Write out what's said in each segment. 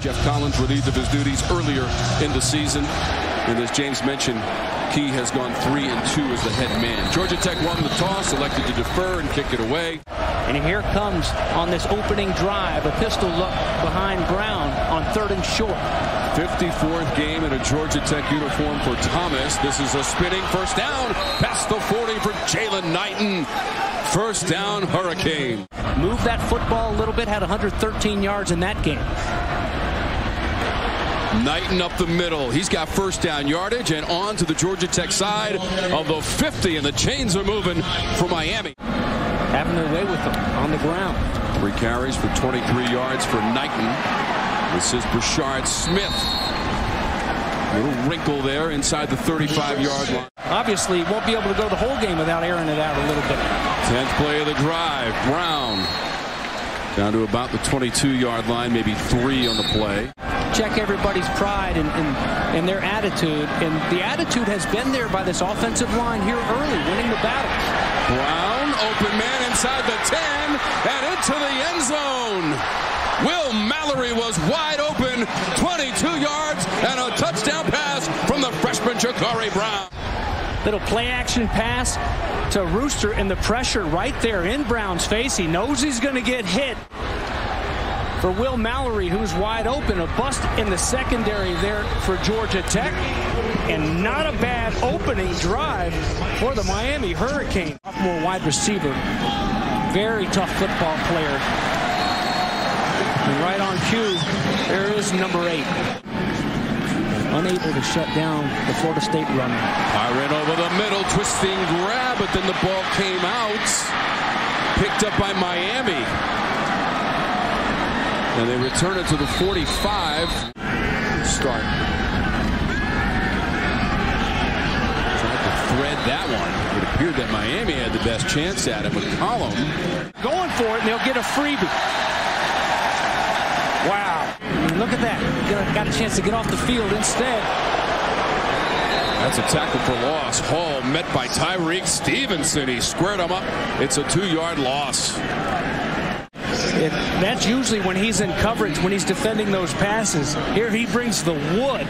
Jeff Collins relieved of his duties earlier in the season, and as James mentioned, Key has gone 3-2 as the head man. Georgia Tech won the toss, elected to defer and kick it away. And here comes on this opening drive, a pistol look behind Brown on 3rd and short. 54th game in a Georgia Tech uniform for Thomas. This is a spinning first down, past the 40 for Jalen Knighton. First down, Hurricane. Moved that football a little bit, had 113 yards in that game. Knighton up the middle. He's got first down yardage and on to the Georgia Tech side of the 50, and the chains are moving for Miami. Having their way with them on the ground. 3 carries for 23 yards for Knighton. This is Rashard Smith. A little wrinkle there inside the 35-yard line. Obviously, won't be able to go the whole game without airing it out a little bit. 10th play of the drive. Brown down to about the 22-yard line, maybe 3 on the play. Check everybody's pride and their attitude, and the attitude has been there by this offensive line here early, winning the battle. Brown, open man inside the 10 and into the end zone. Will Mallory was wide open, 22 yards and a touchdown pass from the freshman Jacurri Brown. Little play action pass to Rooster, and the pressure right there in Brown's face. He knows he's going to get hit. For Will Mallory, who's wide open, a bust in the secondary there for Georgia Tech, and not a bad opening drive for the Miami Hurricane. Sophomore wide receiver, very tough football player. And right on cue, there is number 8. Unable to shut down the Florida State run. Pyron over the middle, twisting grab, but then the ball came out, picked up by Miami. And they return it to the 45. Start. Tried to thread that one. It appeared that Miami had the best chance at it. McCollum going for it, and they'll get a freebie. Wow. Look at that. Got a chance to get off the field instead. That's a tackle for loss. Hall met by Tyrique Stevenson. He squared him up. It's a 2-yard loss. That's usually when he's in coverage, when he's defending those passes. Here he brings the wood,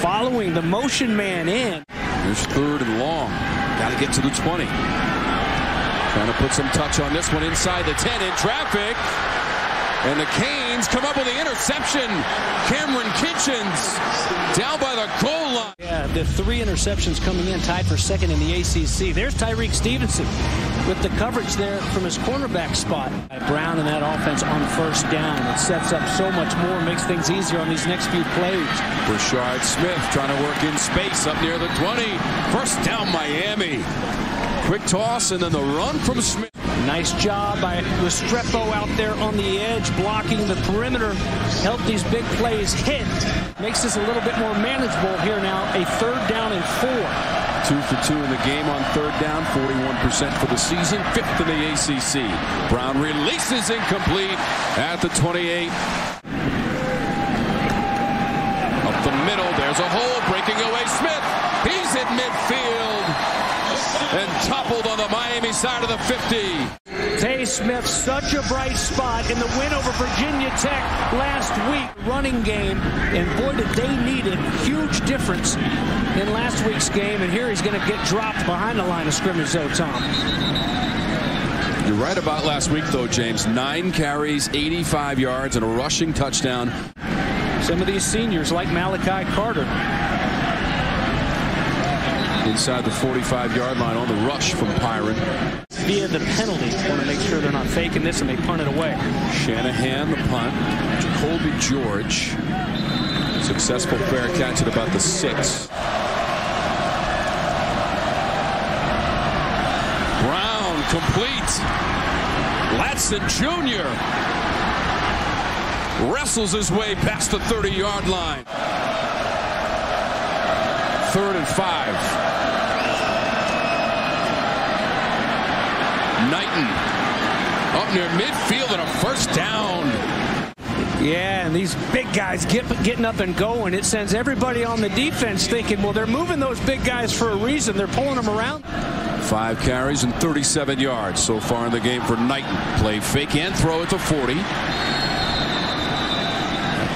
following the motion man in. There's 3rd and long. Got to get to the 20. Trying to put some touch on this one inside the 10 in traffic. And the Canes come up with the interception. Cameron Kitchens down by the goal line. Yeah, the 3 interceptions coming in, tied for 2nd in the ACC. There's Tyrique Stevenson with the coverage there from his cornerback spot. Brown in that offense on 1st down. It sets up so much more, makes things easier on these next few plays. Rashard Smith trying to work in space up near the 20. First down, Miami. Quick toss and then the run from Smith. Nice job by Restrepo out there on the edge, blocking the perimeter. Helped these big plays hit. Makes this a little bit more manageable here now. A 3rd down and 4. 2 for 2 in the game on 3rd down, 41% for the season, 5th in the ACC. Brown releases incomplete at the 28. Up the middle, there's a hole, breaking away Smith. He's at midfield and toppled on the Miami side of the 50. Tay Smith, such a bright spot in the win over Virginia Tech last week. Running game, and boy did they need it. Huge difference in last week's game, and here he's going to get dropped behind the line of scrimmage, though, Tom. You're right about last week, though, James. 9 carries, 85 yards, and a rushing touchdown. Some of these seniors, like Malachi Carter. Inside the 45-yard line on the rush from Pyron. Via the penalty, want to make sure they're not faking this, and they punt it away. Shanahan, the punt. Jacoby George. Successful fair catch at about the 6. Brown complete. Latson Jr. wrestles his way past the 30-yard line. 3rd and 5. Knighton up near midfield and a 1st down. Yeah, and these big guys getting up and going. It sends everybody on the defense thinking, well, they're moving those big guys for a reason. They're pulling them around. 5 carries and 37 yards so far in the game for Knighton. Play fake and throw at the 40.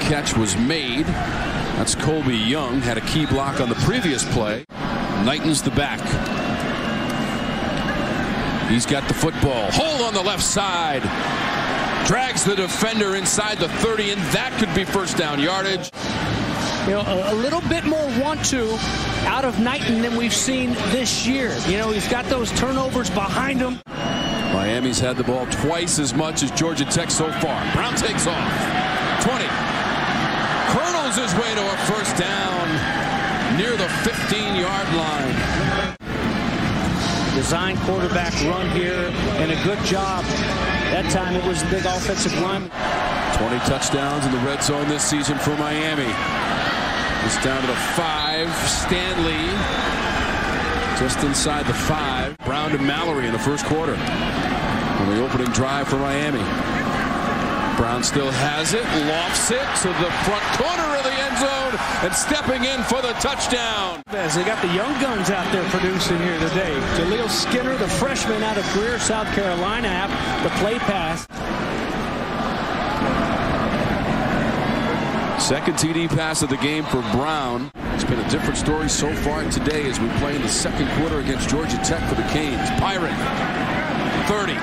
catch was made. That's Colby Young, had a key block on the previous play. Knighton's the back. He's got the football. Hole on the left side. Drags the defender inside the 30, and that could be first down yardage. You know, a little bit more want to out of Knighton than we've seen this year. You know, he's got those turnovers behind him. Miami's had the ball twice as much as Georgia Tech so far. Brown takes off. 20. Colonel's his way to a first down near the 15-yard line. Design quarterback run here, and a good job. That time it was a big offensive lineman. 20 touchdowns in the red zone this season for Miami. It's down to the 5. Stanley just inside the 5. Brown to Mallory in the first quarter on the opening drive for Miami. Brown still has it, lofts it to the front corner of the end zone, and stepping in for the touchdown. They got the young guns out there producing here today. Jaleel Skinner, the freshman out of Greer, South Carolina, the play pass. Second TD pass of the game for Brown. It's been a different story so far today as we play in the second quarter against Georgia Tech for the Canes. Pyron, 30,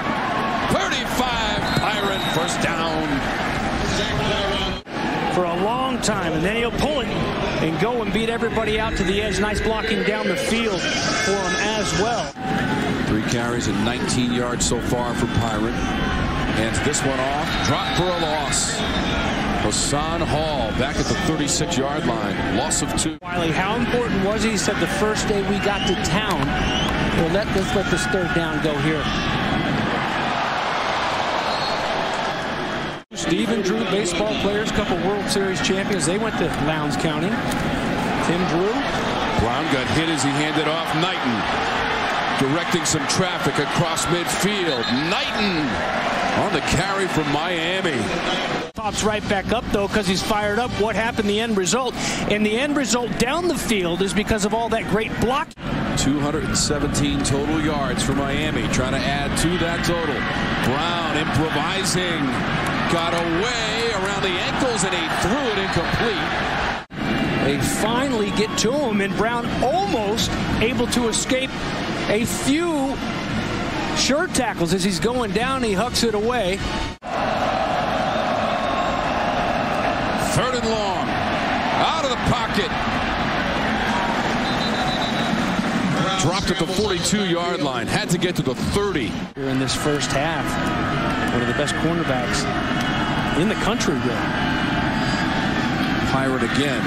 35, Pyron, first down. For a long time, and then he'll pull it and go and beat everybody out to the edge. Nice blocking down the field for him as well. 3 carries and 19 yards so far for Pyron. Hands this one off, drop for a loss. Hassan Hall back at the 36-yard line. Loss of 2. Wiley, how important was he? He said the first day we got to town. Well, let's let this third down go here. Stephen Drew, baseball players, couple World Series champions. They went to Lowndes County. Tim Drew. Brown got hit as he handed off Knighton. Directing some traffic across midfield. Knighton on the carry from Miami. Pops right back up, though, because he's fired up. What happened, the end result? And the end result down the field is because of all that great block. 217 total yards for Miami, trying to add to that total. Brown improvising. Got away around the ankles, and he threw it incomplete. They finally get to him, and Brown almost able to escape a few sure tackles as he's going down. He hucks it away. 3rd and long. Out of the pocket. Dropped at the 42-yard line. Had to get to the 30. Here in this first half, one of the best cornerbacks in the country, really. Pirate again.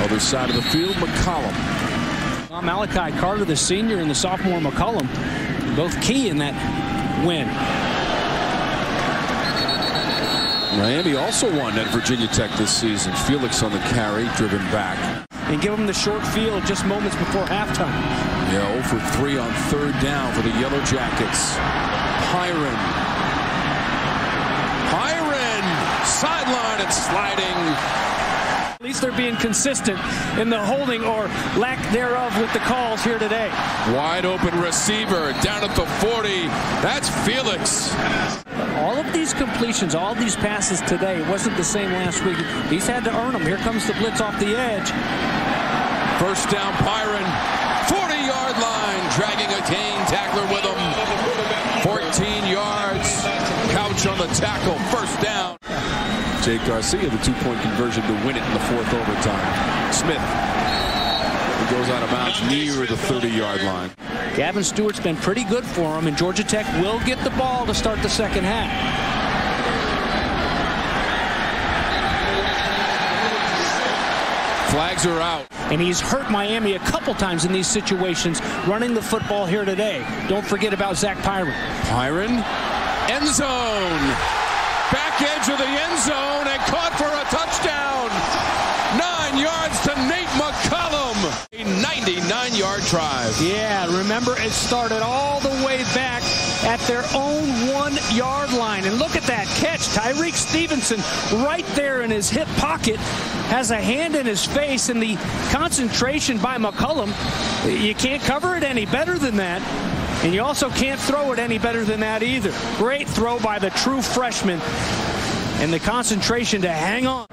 Other side of the field, McCollum. Malachi Carter, the senior, and the sophomore McCollum, both key in that win. Miami also won at Virginia Tech this season. Felix on the carry, driven back. And give him the short field just moments before halftime. Yeah, 0 for 3 on 3rd down for the Yellow Jackets. Pyron. Pyron! Sideline and sliding. At least they're being consistent in the holding or lack thereof with the calls here today. Wide open receiver down at the 40. That's Felix. All of these completions, all these passes today, wasn't the same last week. He's had to earn them. Here comes the blitz off the edge. First down, Pyron. 40-yard line, dragging a Cane tackler with him. 14 yards. Couch on the tackle. First down. Jake Garcia, the 2-point conversion to win it in the 4th overtime. Smith, who goes out of bounds near the 30-yard line. Gavin Stewart's been pretty good for him, and Georgia Tech will get the ball to start the second half. Flags are out. And he's hurt Miami a couple times in these situations, running the football here today. Don't forget about Zach Pyron. Pyron, end zone. Back edge of the end zone and caught for a touchdown. 9 yards to Nate McCollum. A 99-yard drive. Yeah, remember it started all the way back at their own 1-yard line. And look at that catch. Tyrique Stevenson right there in his hip pocket. Has a hand in his face, and the concentration by McCollum. You can't cover it any better than that. And you also can't throw it any better than that either. Great throw by the true freshman. And the concentration to hang on.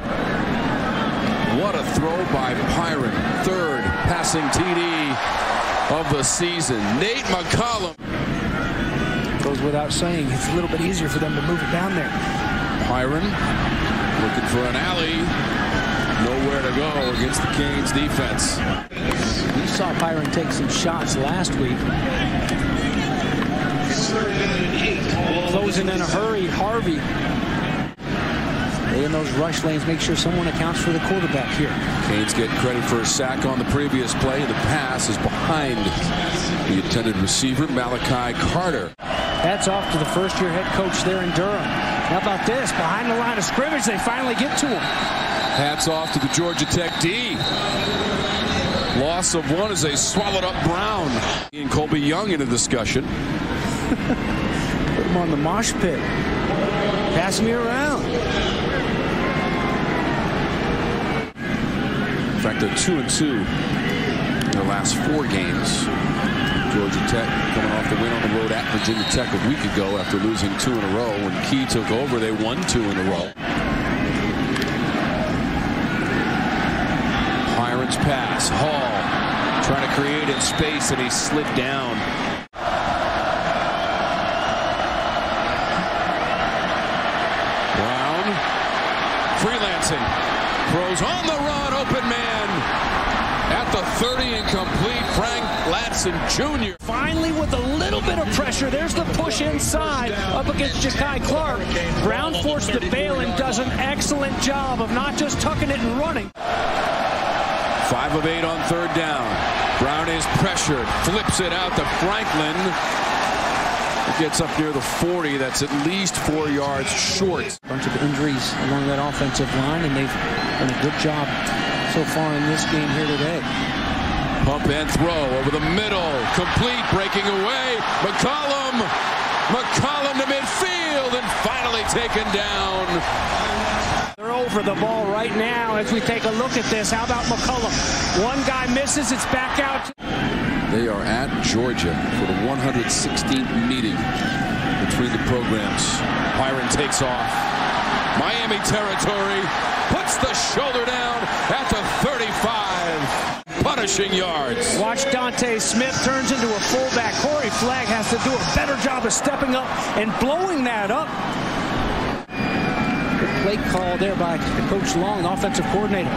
What a throw by Pyron. Third passing TD of the season. Nate McCollum. Goes without saying, it's a little bit easier for them to move it down there. Pyron looking for an alley. Nowhere to go against the Canes defense. We saw Pyron take some shots last week. Closing in a hurry, Harvey. Stay in those rush lanes, make sure someone accounts for the quarterback here. Canes getting credit for a sack on the previous play. The pass is behind the intended receiver, Malachi Carter. Hats off to the first-year head coach there in Durham. How about this? Behind the line of scrimmage, they finally get to him. Hats off to the Georgia Tech D. Loss of one as they swallowed up Brown. And Colby Young in a discussion. Put him on the mosh pit. Pass me around. In fact, they're 2-2 in their last four games. Georgia Tech coming off the win on the road at Virginia Tech a week ago after losing two in a row. When Key took over, they won two in a row. Pyron's pass. Hall trying to create in space, and he slid down. Freelancing, throws on the run, open man at the 30, incomplete. Frank Ladson Jr. Finally with a little bit of pressure. There's the push inside up against Ja'Kai Clark. Brown forced the bail and does an excellent job of not just tucking it and running. 5 of 8 on third down. Brown is pressured, flips it out to Franklin. Gets up near the 40. That's at least 4 yards short. Bunch of injuries along that offensive line, and they've done a good job so far in this game here today. Pump and throw over the middle, complete, breaking away. McCollum to midfield, and finally taken down. They're over the ball right now as we take a look at this. How about McCollum? One guy misses, it's back out. They are at Georgia for the 116th meeting between the programs. Pyron takes off. Miami territory, puts the shoulder down at the 35. Punishing yards. Watch Dante Smith turns into a fullback. Corey Flagg has to do a better job of stepping up and blowing that up. Good play call there by Coach Long, offensive coordinator.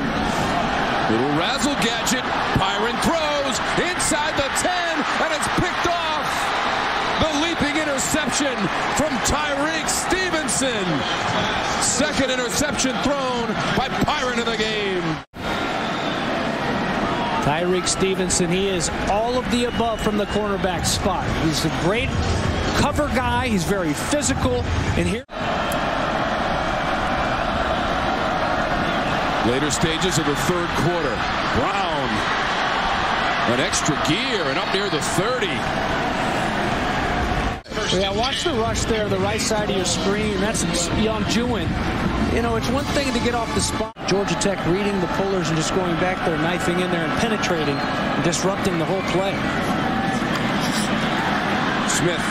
Little razzle gadget. Pyron throws inside the 10, and it's picked off. The leaping interception from Tyrique Stevenson. Second interception thrown by Pyron in the game. Tyrique Stevenson, he is all of the above from the cornerback spot. He's a great cover guy. He's very physical. And here. Later stages of the third quarter. Brown, an extra gear, and up near the 30. Yeah, watch the rush there, the right side of your screen. That's beyond Jewin. You know, it's one thing to get off the spot. Georgia Tech reading the pullers and just going back there, knifing in there and penetrating, and disrupting the whole play. Smith.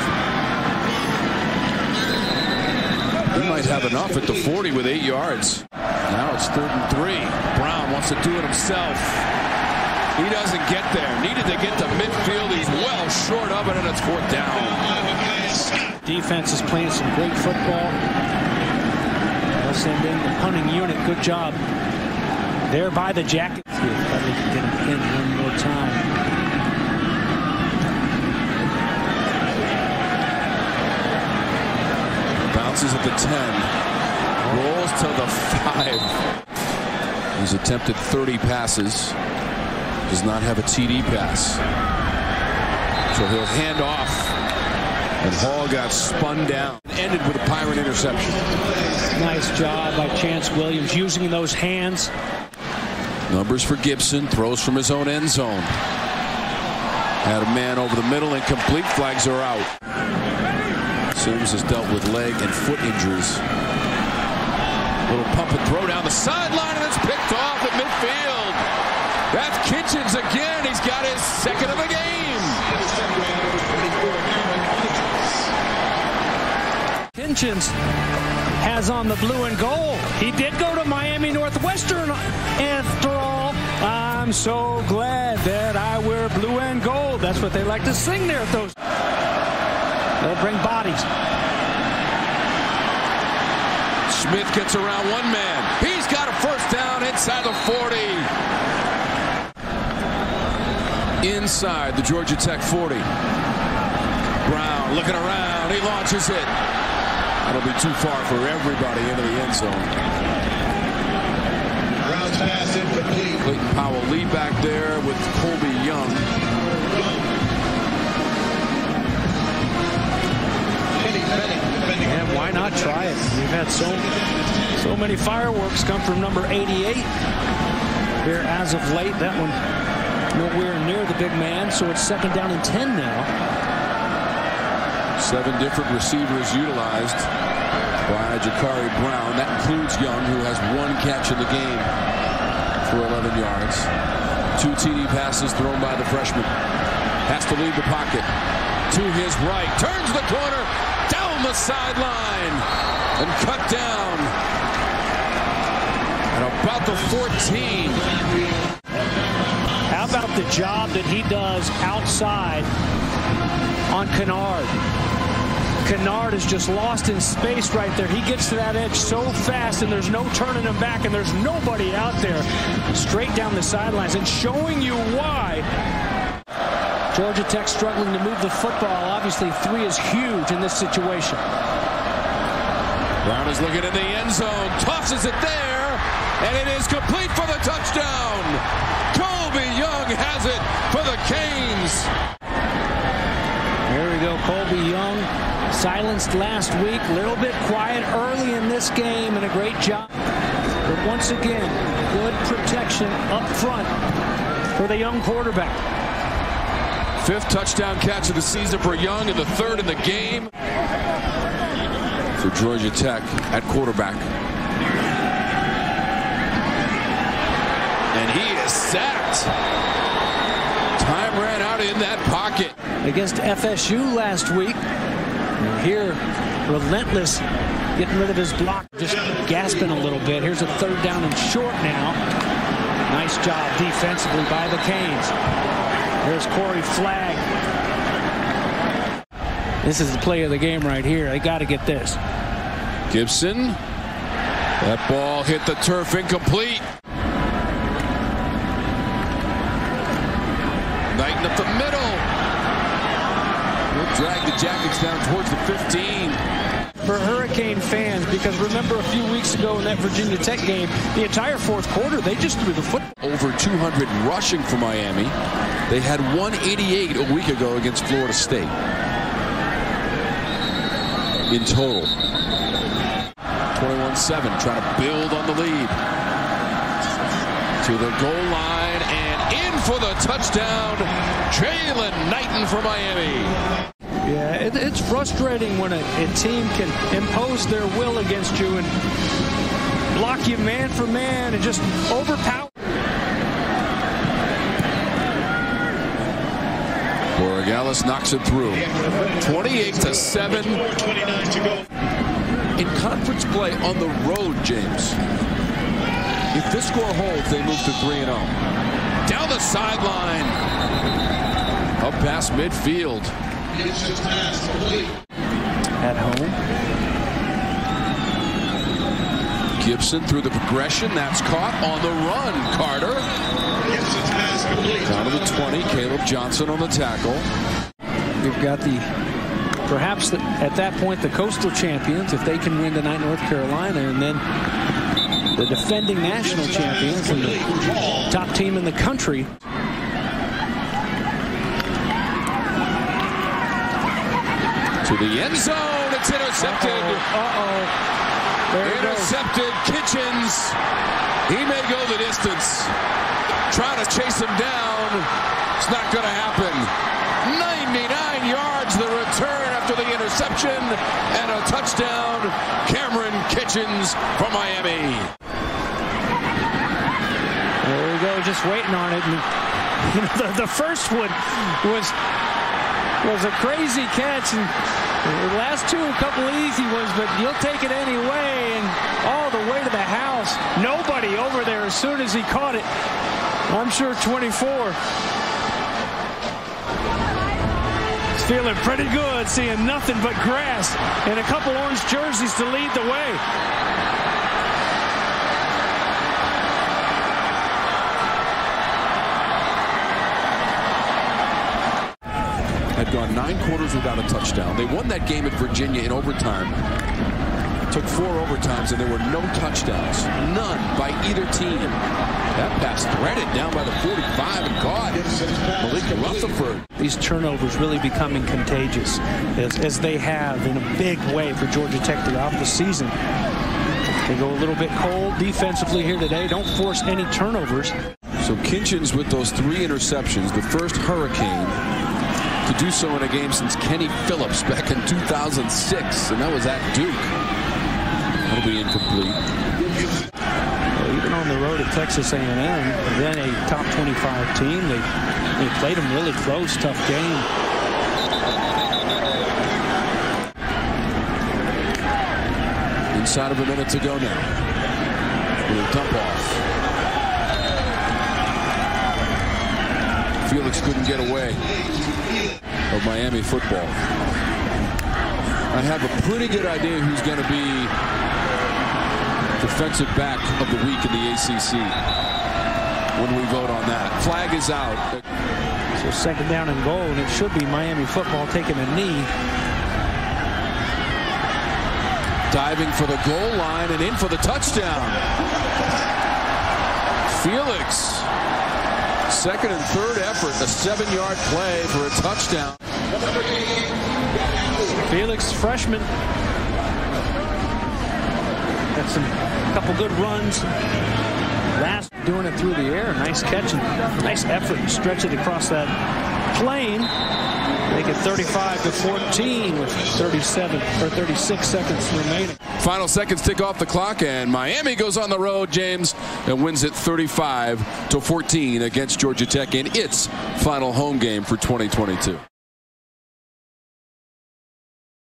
He might have enough at the 40 with 8 yards. Now it's 3rd and 3. Brown wants to do it himself. He doesn't get there. Needed to get to midfield. He's well short of it, and it's 4th down. Defense is playing some great football. They'll send in the punting unit. Good job there by the Jackets. See if Bradley can get him in one more time. Bounces at the 10. Rolls to the 5. He's attempted 30 passes. Does not have a TD pass. So he'll hand off. And Hall got spun down. Ended with a Pyron interception. Nice job by Chance Williams using those hands. Numbers for Gibson. Throws from his own end zone. Had a man over the middle. Incomplete. Flags are out. Sims has dealt with leg and foot injuries. Little pump and throw down the sideline, and it's picked off at midfield. That's Kitchens again. He's got his second of the game. Kitchens has on the blue and gold. He did go to Miami Northwestern, and I'm so glad that I wear blue and gold. That's what they like to sing there at those. They'll bring bodies. Smith gets around one man. He's got a first down inside the 40. Inside the Georgia Tech 40. Brown looking around. He launches it. That'll be too far for everybody into the end zone. Brown's pass incomplete. Clayton Powell lead back there with Colby Young. And why not try it? We've had so many fireworks come from number 88 here as of late. That one nowhere near the big man, so it's second down and 10 now. 7 different receivers utilized by Jacurri Brown. That includes Young, who has 1 catch in the game for 11 yards. 2 TD passes thrown by the freshman. Has to leave the pocket. To his right, turns the corner, down the sideline, and cut down at about the 14. How about the job that he does outside on Kennard? Kennard is just lost in space right there. He gets to that edge so fast, and there's no turning him back, and there's nobody out there. Straight down the sidelines, and showing you why Georgia Tech struggling to move the football. Obviously, 3 is huge in this situation. Brown is looking in the end zone, tosses it there, and it is complete for the touchdown. Colby Young has it for the Canes. Here we go, Colby Young, silenced last week, a little bit quiet early in this game, and a great job. But once again, good protection up front for the young quarterback. 5th touchdown catch of the season for Young, and the 3rd in the game for Georgia Tech at quarterback. And he is sacked. Time ran out in that pocket. Against FSU last week. Here, relentless, getting rid of his block. Just gasping a little bit. Here's a 3rd down and short now. Nice job defensively by the Canes. There's Corey Flagg. This is the play of the game right here. They got to get this. Gibson. That ball hit the turf, incomplete. Knighton up the middle. We'll drag the Jackets down towards the 15. For Hurricane fans, because remember a few weeks ago in that Virginia Tech game, the entire 4th quarter, they just threw the football. Over 200 rushing for Miami. They had 188 a week ago against Florida State. In total. 21-7, trying to build on the lead. To the goal line, and in for the touchdown, Jalen Knighton for Miami. Yeah, it's frustrating when a team can impose their will against you and block you man for man and just overpower. Borregales knocks it through. 28-7. In conference play on the road, James. If this score holds, they move to 3-0. Down the sideline. Up past midfield. At home. Gibson through the progression. That's caught on the run. Carter. Down to the 20. Caleb Johnson on the tackle. You've got the, perhaps at that point, the Coastal Champions, if they can win tonight, North Carolina, and then the defending national champions and the top team in the country. To the end zone, it's intercepted. Intercepted, Kitchens. He may go the distance. Trying to chase him down. It's not going to happen. 99 yards, the return after the interception, and a touchdown. Cameron Kitchens from Miami. There we go, just waiting on it. And, you know, the first one was a crazy catch, and the last two a couple easy ones, but you'll take it anyway, and all the way to the house. Nobody over there as soon as he caught it. I'm sure 24. It's feeling pretty good, seeing nothing but grass and a couple orange jerseys to lead the way. Had gone 9 quarters without a touchdown. They won that game at Virginia in overtime. Took 4 overtimes, and there were no touchdowns. None by either team. That pass threaded down by the 45 and caught. Malik Rutherford. These turnovers really becoming contagious, as they have in a big way for Georgia Tech throughout the season. They go a little bit cold defensively here today. Don't force any turnovers. So Kitchens with those 3 interceptions, the first Hurricane to do so in a game since Kenny Phillips back in 2006, and that was at Duke. That'll be incomplete. Well, even on the road at Texas A&M, then a top 25 team, they played them really close, tough game. Inside of a minute to go now. With a dump off. Felix couldn't get away. Of Miami football. I have a pretty good idea who's going to be defensive back of the week in the ACC when we vote on that. Flag is out. So second down and goal, and it should be Miami football taking a knee. Diving for the goal line and in for the touchdown. Felix. Second and third effort, a 7-yard play for a touchdown. Felix, freshman, got a couple good runs. Last, doing it through the air. Nice catch and nice effort. Stretch it across that plane. Make it 35-14 with 36 seconds remaining. Final seconds tick off the clock, and Miami goes on the road, James, and wins it 35-14 against Georgia Tech in its final home game for 2022.